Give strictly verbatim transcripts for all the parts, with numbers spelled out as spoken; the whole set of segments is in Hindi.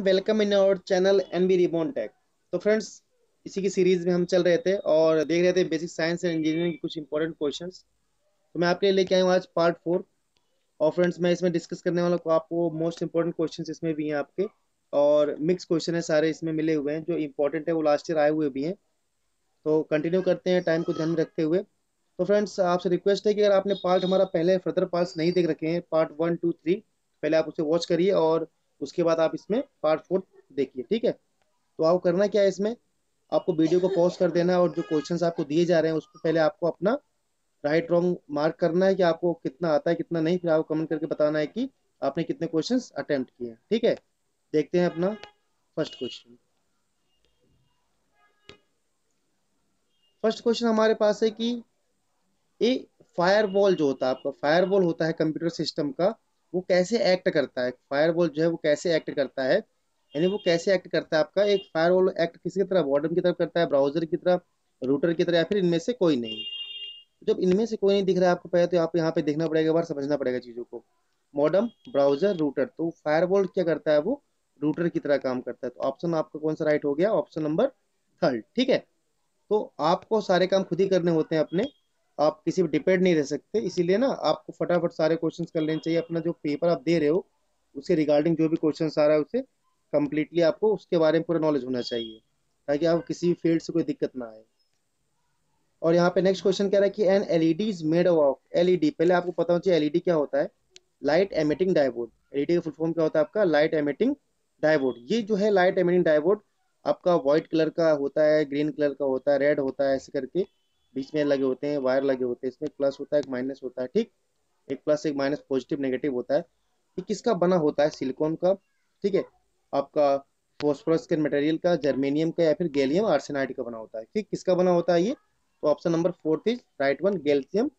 Welcome in our channel NB reborn tech. तो फ्रेंड्स, इसी की सीरीज में हम चल रहे थे और देख रहे थे बेसिक साइंस एंड इंजीनियरिंग के कुछ इंपॉर्टेंट क्वेश्चंस। तो मैं आपके लिए लेके आया हूँ आज पार्ट फोर। और फ्रेंड्स, मैं इसमें डिस्कस करने वाला हूँ आपको मोस्ट इंपॉर्टेंट क्वेश्चंस इसमें भी हैं आपके, और मिक्स क्वेश्चन है सारे इसमें मिले हुए हैं। जो इंपॉर्टेंट है वो लास्ट ईयर आए हुए भी हैं। तो कंटिन्यू करते हैं टाइम को ध्यान में रखते हुए। तो फ्रेंड्स, आपसे रिक्वेस्ट है कि अगर आपने पार्ट हमारा पहले फर्दर पार्ट नहीं देख रखे हैं, पार्ट वन टू थ्री पहले आप उसे वॉच करिए और उसके बाद आप इसमें पार्ट फोर देखिए, ठीक है। तो आपको करना क्या है, इसमें आपको वीडियो को पॉज कर देना है और जो क्वेश्चंस आपको दिए जा रहे हैं उसको पहले आपको अपना राइट रॉन्ग मार्क करना है कि आपको कितना आता है कितना नहीं। फिर आपको कमेंट करके बताना है कि आपने कितने क्वेश्चंस अटेम्प्ट किए हैं, ठीक है। देखते हैं अपना फर्स्ट क्वेश्चन। फर्स्ट क्वेश्चन हमारे पास है कि ये फायरवॉल जो होता है आपका, फायरवॉल होता है कंप्यूटर सिस्टम का, वो कैसे एक्ट करता है। फायरवॉल जो है वो कैसे एक्ट करता है, यानी वो कैसे एक्ट करता है आपका। एक फायरवॉल एक्ट किसकी तरफ, वॉर्डन की तरफ करता है, ब्राउजर की तरफ, रूटर की तरफ, या फिर इनमें से कोई नहीं। जब इनमें से कोई नहीं दिख रहा है आपको पहले, तो आप यहाँ पे देखना पड़ेगा, एक बार समझना पड़ेगा चीज़ों को। Modem, browser, router. तो फायरवॉल क्या करता है, वो रूटर की तरह काम करता है। तो ऑप्शन आपका कौन सा राइट हो गया, ऑप्शन नंबर थर्ड, ठीक है। तो आपको सारे काम खुद ही करने होते हैं अपने, आप किसी पर डिपेंड नहीं रह सकते। इसीलिए ना आपको फटाफट सारे क्वेश्चंस कर लेने चाहिए। अपना जो पेपर आप दे रहे हो उसके रिगार्डिंग जो भी क्वेश्चंस आ रहा है उसे कम्प्लीटली आपको उसके बारे में पूरा नॉलेज होना चाहिए, ताकि आपको किसी भी फील्ड से कोई दिक्कत ना आए। और यहाँ पे नेक्स्ट क्वेश्चन कह रहा है कि an LED is made of. LED पहले आपको पता होना चाहिए एलईडी क्या होता है, लाइट एमिटिंग डायोड। एलईडी का फुल फॉर्म क्या होता है आपका, लाइट एमिटिंग डायोड। ये जो है लाइट एमिटिंग डायोड आपका व्हाइट कलर का होता है, ग्रीन कलर का होता है, रेड होता है, ऐसे करके बीच में लगे होते हैं, वायर लगे होते हैं। इसमें प्लस होता है, एक माइनस होता है, ठीक। एक प्लस एक माइनस, पॉजिटिव नेगेटिव होता है। ये किसका बना होता है, सिलिकॉन का, ठीक है, आपका फॉस्फोरस के मटेरियल का, जर्मेनियम का, या फिर गैलियम आर्सेनाइड का बना होता है, ठीक। किसका बना होता है ये, तो option number fourth is right one, gallium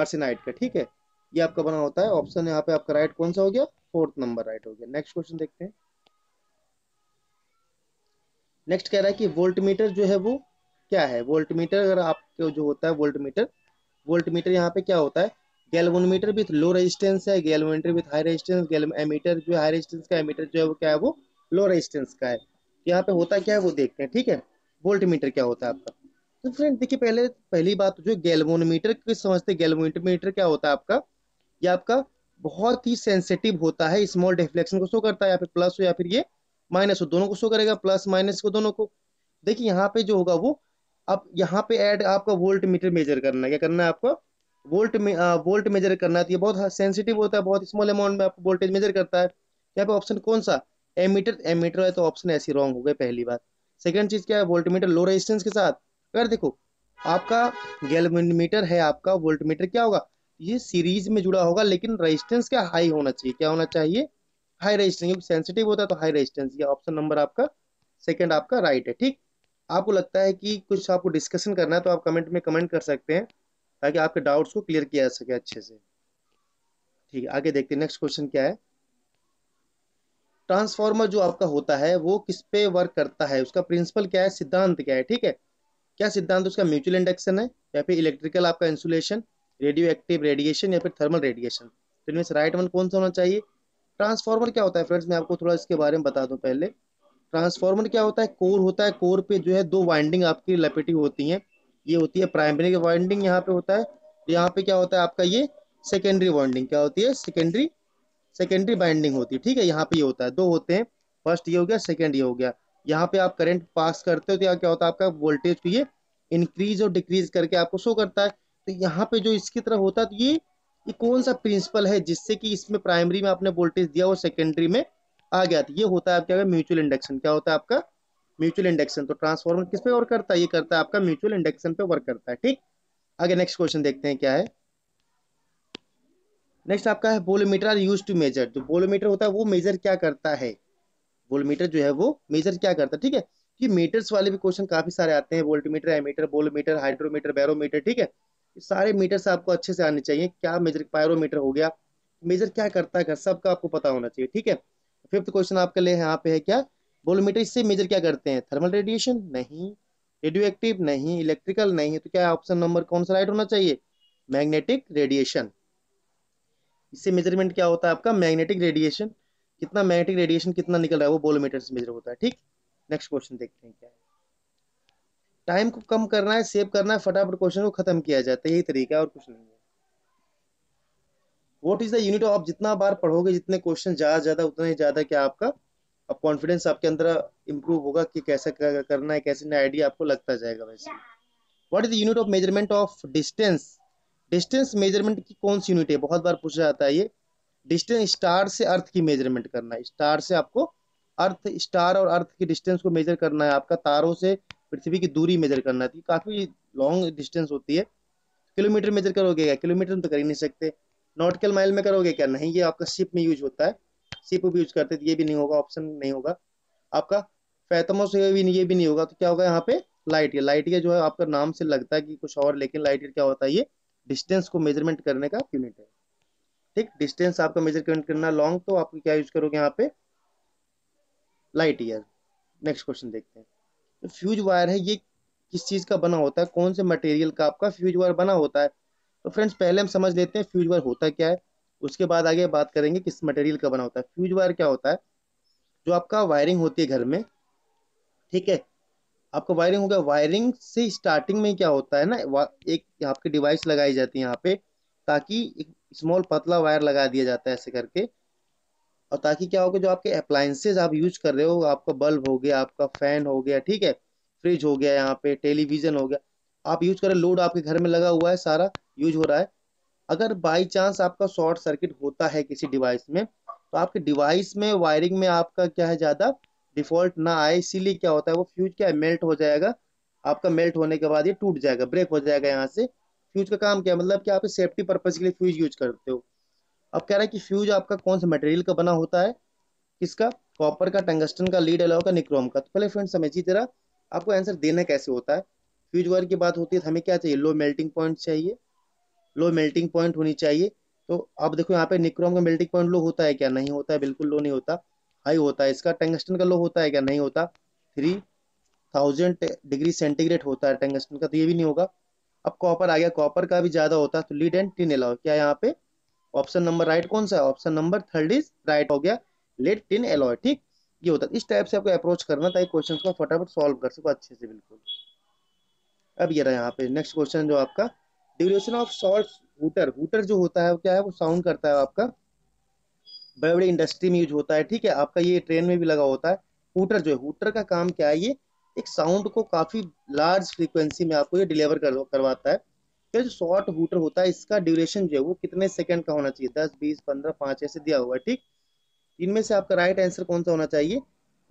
arsenide का, ठीक है। ये आपका बना होता है, ऑप्शन यहाँ पे आपका राइट कौन सा हो गया, फोर्थ नंबर राइट हो गया। नेक्स्ट क्वेश्चन देखते हैं। नेक्स्ट कह रहा है कि वोल्टमीटर जो है वो क्या है। वोल्टमीटर अगर आपके जो होता है वोल्टमीटर, वोल्टमीटर यहाँ पे क्या होता है, गैल्वोमीटर विथ लो रेजिस्टेंस है, galvanometer with high resistance, ammeter जो है हाई रेजिस्टेंस का, एमीटर जो है वो क्या है, वो लो रेजिस्टेंस का है। यहाँ पे होता क्या है वो देखते हैं, ठीक है। वोल्टमीटर क्या होता है आपका, तो फ्रेंड देखिए पहले पहली बात जो गैल्वोमीटर किस समझते हैं। गैल्वोमीटर क्या होता है आपका, ये आपका बहुत ही सेंसिटिव होता है, स्मॉल डिफ्लेक्शन को शो करता है, या फिर प्लस हो या फिर ये माइनस हो, दोनों को शो करेगा, प्लस माइनस को दोनों को। देखिए यहाँ पे जो होगा वो अब यहाँ पे ऐड आपका वोल्ट मीटर मेजर करना है। क्या करना है आपको, वोल्ट में वोल्ट मेजर करना है। ये बहुत सेंसिटिव होता है, बहुत स्मॉल अमाउंट में आपको वोल्टेज मेजर करता है। यहाँ पे ऑप्शन कौन सा, एमीटर, एमीटर है, तो ऑप्शन ऐसी रॉन्ग हो गए पहली बार। सेकंड चीज क्या है, वोल्ट मीटर लो रेजिस्टेंस के साथ। अगर देखो आपका गैल्वोमीटर है, आपका वोल्ट मीटर क्या होगा, ये सीरीज में जुड़ा होगा, लेकिन रजिस्टेंस क्या हाई होना चाहिए, क्या होना चाहिए, हाई रजिस्टेंस, क्योंकि सेंसिटिव होता है तो हाई रजिस्टेंस। ये ऑप्शन नंबर आपका सेकेंड आपका राइट है, ठीक। आपको लगता है कि कुछ आपको डिस्कशन करना है तो आप कमेंट में कमेंट कर सकते हैं, ताकि आपके डाउट्स को क्लियर किया जा सके अच्छे से, ठीक है। आगे देखते हैं नेक्स्ट क्वेश्चन क्या है। ट्रांसफार्मर जो आपका होता है वो किस पे वर्क करता है, उसका प्रिंसिपल क्या है, सिद्धांत क्या है, ठीक है। क्या सिद्धांत, उसका म्यूचुअल इंडक्शन है, या फिर इलेक्ट्रिकल आपका इंसुलेशन, रेडियो एक्टिव रेडिएशन, या फिर थर्मल रेडिएशन। तो इनमें से राइट वन कौन सा होना चाहिए। ट्रांसफार्मर क्या होता है फ्रेंड्स, मैं आपको थोड़ा इसके बारे में बता दूं पहले। ट्रांसफार्मर क्या होता है, कोर होता है। कोर पे जो है दो वाइंडिंग आपकी लपेटी होती हैं, ये होती है प्राइमरी वाइंडिंग, यहाँ पे होता है, यहाँ पे क्या होता है आपका ये सेकेंडरी वाइंडिंग, क्या होती है सेकेंडरी सेकेंडरी वाइंडिंग होती है, ठीक है। यहाँ पे ये होता है, दो होते हैं, फर्स्ट ये हो गया, सेकेंड ये हो गया। यहाँ पे आप करंट पास करते हो तो यहाँ क्या होता है आपका वोल्टेज को ये इंक्रीज और डिक्रीज करके आपको शो करता है। तो यहाँ पे जो इसकी तरह होता है, तो ये ये कौन सा प्रिंसिपल है जिससे कि इसमें प्राइमरी में आपने वोल्टेज दिया और सेकेंडरी में आ गया, तो ये होता है आपका म्यूचुअल इंडक्शन। क्या होता है आपका, म्यूचुअल इंडक्शन। तो ट्रांसफार्मर किस पे वर्क करता है, ये करता है आपका म्यूचुअल इंडक्शन पे वर्क करता है, ठीक। आगे नेक्स्ट क्वेश्चन देखते हैं क्या है। नेक्स्ट आपका है voltmeter are used to measure. जो वोल्टमीटर होता है वो मेजर क्या करता है, वोल्टमीटर जो है वो मेजर क्या करता है, ठीक है। ये मीटर्स वाले भी क्वेश्चन काफी सारे आते हैं, voltmeter, ammeter, voltmeter, hydrometer, barometer, ठीक है। सारे मीटर्स आपको अच्छे से आने चाहिए। क्या मेजर, पायरोमीटर हो गया, मेजर क्या करता है सबका आपको पता होना चाहिए, ठीक है। फिफ्थ क्वेश्चन आपके लिए यहाँ पे है क्या, वोल्टमीटर इससे मेजर क्या करते हैं, थर्मल रेडिएशन नहीं, रेडियो एक्टिव नहीं, इलेक्ट्रिकल नहीं, तो क्या ऑप्शन नंबर कौन सा राइट होना चाहिए, मैग्नेटिक रेडिएशन। इससे मेजरमेंट क्या होता है आपका, मैग्नेटिक रेडिएशन। कितना मैग्नेटिक रेडिएशन कितना निकल रहा है वो बोलोमीटर से मेजर होता है। ठीक, नेक्स्ट क्वेश्चन देखते हैं क्या है। टाइम को कम करना है, सेव करना है, फटाफट क्वेश्चन को खत्म किया जाता है, यही तरीका है और कुछ नहीं है। What is the unit of, जितना बार पढ़ोगे जितने क्वेश्चन ज्यादा ज्यादा उतना ही ज्यादा क्या आपका अब कॉन्फिडेंस आपके अंदर इंप्रूव होगा कि कैसे करना है, कैसे नया आइडिया आपको लगता जाएगा। वैसे what is the unit of measurement of distance, distance measurement की कौन सी यूनिट है, बहुत बार पूछा जाता है ये। डिस्टेंस स्टार से अर्थ की मेजरमेंट करना है, स्टार से आपको अर्थ, स्टार और अर्थ की डिस्टेंस को मेजर करना है, आपका तारों से पृथ्वी की दूरी मेजर करना है। काफी लॉन्ग डिस्टेंस होती है, किलोमीटर मेजर करोगे क्या, किलोमीटर में तो कर ही नहीं सकते। नॉटिकल माइल में करोगे क्या, नहीं, ये आपका शिप में यूज होता है, शिप भी यूज करते, ये भी नहीं होगा, ऑप्शन नहीं होगा आपका। फैथमों से भी ये भी नहीं होगा, तो क्या होगा यहाँ पे लाइट ईयर, लाइट ईयर जो है आपका नाम से लगता है कि कुछ और, लेकिन लाइट ईयर क्या होता है, ये डिस्टेंस को मेजरमेंट करने का यूनिट है। ठीक, डिस्टेंस आपका मेजरमेंट करना लॉन्ग, तो आप क्या यूज करोगे यहाँ पे, लाइट ईयर। नेक्स्ट क्वेश्चन देखते हैं, तो फ्यूज वायर है ये किस चीज का बना होता है, कौन से मटेरियल का आपका फ्यूज वायर बना होता है। तो फ्रेंड्स पहले हम समझ लेते हैं फ्यूज वायर होता क्या है, उसके बाद आगे बात करेंगे किस मटेरियल का बना होता है। फ्यूज वायर क्या होता है, जो आपका वायरिंग होती है घर में, ठीक है, आपका वायरिंग होगा, वायरिंग से स्टार्टिंग में क्या होता है ना, एक आपकी डिवाइस लगाई जाती है यहाँ पे, ताकि एक स्मॉल पतला वायर लगा दिया जाता है ऐसे करके, और ताकि क्या होगा जो आपके अप्लायंसेज आप यूज कर रहे हो, आपका बल्ब हो गया, आपका फैन हो गया, ठीक है, फ्रिज हो गया, यहाँ पे टेलीविजन हो गया, आप यूज कर रहे हो, लोड आपके घर में लगा हुआ है, सारा यूज हो रहा है। अगर बाई चांस आपका शॉर्ट सर्किट होता है किसी डिवाइस में, तो आपके डिवाइस में वायरिंग में आपका क्या है, ज्यादा डिफॉल्ट ना आए, इसीलिए क्या होता है वो फ्यूज क्या है, मेल्ट हो जाएगा आपका, मेल्ट होने के बाद ये टूट जाएगा, ब्रेक हो जाएगा। यहाँ से फ्यूज का काम क्या है, मतलब कि आप सेफ्टी पर्पज के लिए फ्यूज यूज करते हो। अब कह रहा है कि फ्यूज आपका कौन से मटेरियल का बना होता है, किसका, कॉपर का, टंगस्टन का, लीड अलॉय का, निक्रोम का। तो पहले फ्रेंड समझिए जरा आपको आंसर देना कैसे होता है। फ्यूज वायर की बात होती है, हमें क्या चाहिए, लो मेल्टिंग पॉइंट चाहिए, लो मेल्टिंग पॉइंट होनी चाहिए। तो आप देखो यहाँ पे निक्रोम का मेल्टिंग पॉइंट लो होता है क्या, नहीं होता है, बिल्कुल लो नहीं होता, हाई होता है इसका। टंगस्टन का लो होता है क्या, नहीं होता, थ्री थाउजेंड डिग्री सेंटीग्रेड होता है टंगस्टन का, तो ये भी नहीं होगा। अब कॉपर आ गया, कॉपर का भी ज्यादा होता है, तो लीड एंड टिन एलॉय क्या यहाँ पे ऑप्शन नंबर राइट कौन सा है, option number third is right हो गया, लीड टिन एलॉय। ठीक, ये होता है। इस टाइप से आपको अप्रोच करना ताकि क्वेश्चन को फटाफट सॉल्व कर सको अच्छे से, बिल्कुल। अब ये रहा यहाँ पे नेक्स्ट क्वेश्चन जो आपका duration of short hooter, hooter जो होता है वो क्या है, वो साउंड करता है, आपका बड़े बड़े इंडस्ट्री में यूज होता है, ठीक है, आपका ये ट्रेन में भी लगा होता है। हुटर जो है, हुटर का काम क्या है, ये एक साउंड को काफी लार्ज फ्रीक्वेंसी में आपको ये डिलीवर कर, करवाता है। तो जो शॉर्ट हुटर होता है इसका ड्यूरेशन जो है वो कितने सेकंड का होना चाहिए, दस बीस पंद्रह पाँच ऐसे दिया हुआ है। ठीक, इनमें से आपका राइट आंसर कौन सा होना चाहिए,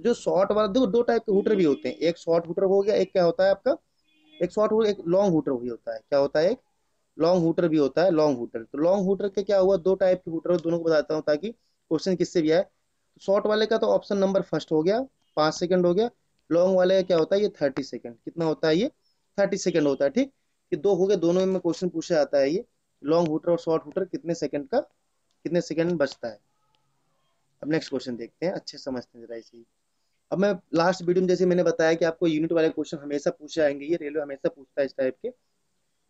जो शॉर्ट वाला। देखो दो टाइप के हुटर भी होते हैं, एक शॉर्ट हुटर हो गया, एक क्या होता है आपका, एक शॉर्ट, एक लॉन्ग हुटर भी होता है। क्या होता है, एक लॉन्ग हुटर भी होता है, लॉन्ग हुटर। तो लॉन्ग हुटर के क्या हुआ, दो टाइप के हुटर, दोनों को बताता हूँ ताकि क्वेश्चन किससे भी आए। शॉर्ट वाले का तो ऑप्शन नंबर फर्स्ट हो गया, पाँच सेकंड हो गया। लॉन्ग वाले का क्या होता है, ये थर्टी सेकंड, कितना होता है, ये थर्टी सेकंड होता है। ठीक, ये दो हो गए, दोनों में क्वेश्चन पूछा जाता है, ये लॉन्ग हुटर और शॉर्ट हुटर कितने सेकंड का, कितने सेकंड में बचता है। अब नेक्स्ट क्वेश्चन देखते हैं, अच्छे समझते हैं जरा इसे। अब मैं लास्ट वीडियो में जैसे मैंने बताया कि आपको यूनिट वाले क्वेश्चन हमेशा पूछे जाएंगे, ये रेलवे हमेशा पूछता है इस टाइप के,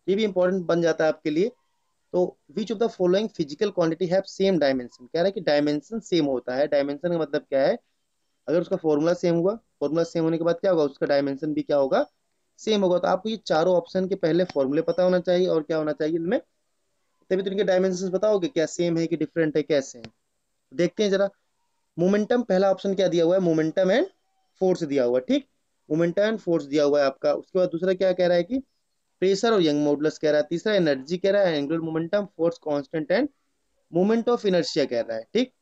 ये भी इंपॉर्टेंट बन जाता है आपके लिए। तो which of the following physical quantity have same dimension, कह रहा है कि डायमेंशन सेम होता है। डायमेंशन का मतलब क्या है, अगर उसका फॉर्मूला सेम हुआ, फॉर्मूला सेम होने के बाद क्या होगा, उसका डायमेंशन भी क्या होगा, सेम होगा। तो आपको ये चारों ऑप्शन के पहले फॉर्मूले पता होना चाहिए और क्या होना चाहिए इनमें, तभी तो इनके डायमेंशन बताओगे क्या सेम है कि डिफरेंट है, कैसे है। देखते हैं जरा, मोमेंटम पहला ऑप्शन क्या दिया हुआ है, मोमेंटम एंड फोर्स दिया हुआ है। ठीक, मोमेंटम एंड फोर्स दिया हुआ है आपका। उसके बाद दूसरा क्या कह रहा है कि प्रेशर और यंग मॉडुलस कह रहा है, तीसरा एनर्जी कह रहा है, angular momentum, force constant and moment of inertia कह रहा है। ठीक,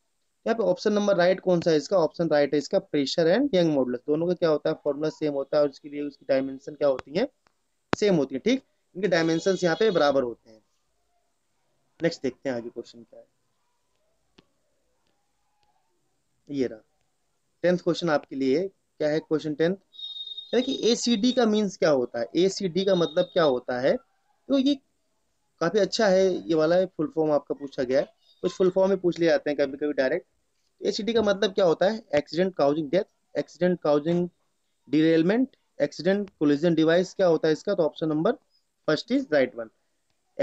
यहाँ पे ऑप्शन नंबर राइट कौन सा है, इसका ऑप्शन राइट है इसका, प्रेशर एंड यंग मॉडुलस। दोनों का क्या होता है, फॉर्मूला सेम होता है और इसके लिए उसकी डायमेंशन क्या होती है, सेम होती है। ठीक, इनके डायमेंशन यहाँ पे बराबर होते हैं। नेक्स्ट देखते हैं आगे क्वेश्चन क्या है, ये रहा टेंथ क्वेश्चन आपके लिए। क्या है क्वेश्चन टेंथ, कि ए सी डी का मीन्स क्या होता है, ए सी डी का मतलब क्या होता है। तो ये काफी अच्छा है, ये वाला है फुल फॉर्म आपका पूछा गया है, कुछ फुल फॉर्म में पूछ लिए जाते हैं कभी कभी डायरेक्ट। ए सी डी का मतलब क्या होता है, accident causing death, accident causing derailment, accident collision device क्या होता है इसका। तो option number first is right one,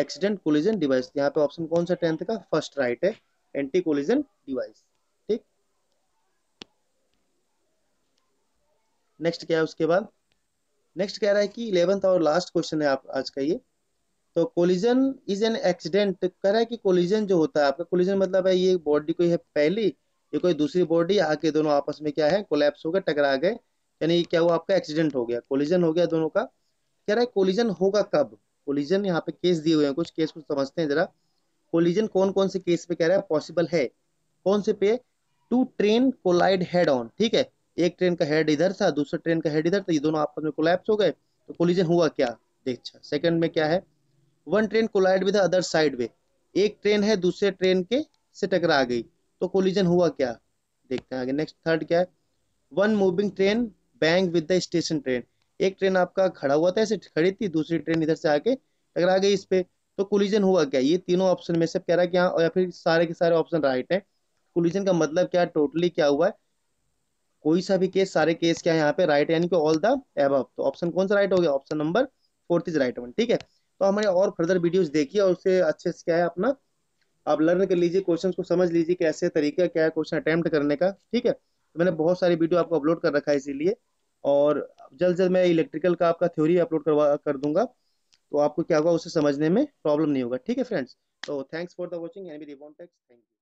accident collision device. यहाँ पे ऑप्शन कौन सा टेंथ का, फर्स्ट राइट है, एंटी कोलिजन डिवाइस। नेक्स्ट क्या है उसके बाद, नेक्स्ट कह रहा है कि इलेवेंथ और लास्ट क्वेश्चन है आप आज का ये। तो कोलिजन इज एन एक्सीडेंट, कह रहा है कि कोलिजन जो होता है आपका, कोलिजन मतलब है ये बॉडी कोई है पहली, ये कोई दूसरी बॉडी आके दोनों आपस में क्या है कोलैप्स हो गए, टकरा गए, यानी क्या हुआ आपका एक्सीडेंट हो गया, कोलिजन हो गया दोनों का। कह रहा है कोलिजन होगा कब, कोलिजन यहाँ पे केस दिए हुए हैं कुछ, केस को समझते हैं जरा। कोलिजन कौन कौन से केस पे कह रहा है पॉसिबल है, कौन से पे, two train collide head on, ठीक है एक ट्रेन का हेड इधर था, दूसरा ट्रेन का हेड इधर था, ये दोनों आपस में कोलैप्स हो गए तो कोलिजन हुआ क्या। अच्छा सेकंड में क्या है, one train collide with other side way, एक ट्रेन है दूसरे ट्रेन के से टकरा गई तो कोलिजन हुआ क्या, देखते हैं आगे। नेक्स्ट थर्ड क्या है, one moving train bang with the station train, एक ट्रेन आपका खड़ा हुआ था ऐसे खड़ी थी, दूसरी ट्रेन इधर से आके टकरा गई इस पे तो कोलिजन हुआ क्या। ये तीनों ऑप्शन में से कह रहा है कि हाँ, या फिर सारे के सारे ऑप्शन राइट है। कोलिजन का मतलब क्या, टोटली क्या हुआ है, कोई सा भी केस, सारे केस क्या है यहाँ पे राइट, यानी कि ऑल द एबव। तो ऑप्शन कौन सा राइट हो गया, option number fourth is right one. ठीक है, तो हमारे और फर्दर वीडियोस देखिए और उससे अच्छे से क्या है अपना आप लर्न कर लीजिए, क्वेश्चंस को समझ लीजिए कैसे तरीका क्या है क्वेश्चन अटैम्प्ट करने का। ठीक है, तो मैंने बहुत सारी वीडियो आपको अपलोड कर रखा है इसीलिए, और जल्द जल्द मैं इलेक्ट्रिकल का आपका थ्योरी अपलोड करवा कर दूंगा तो आपको क्या होगा उससे समझने में प्रॉब्लम नहीं होगा। ठीक है फ्रेंड्स, तो thanks for the watching and reborn techs, thank you.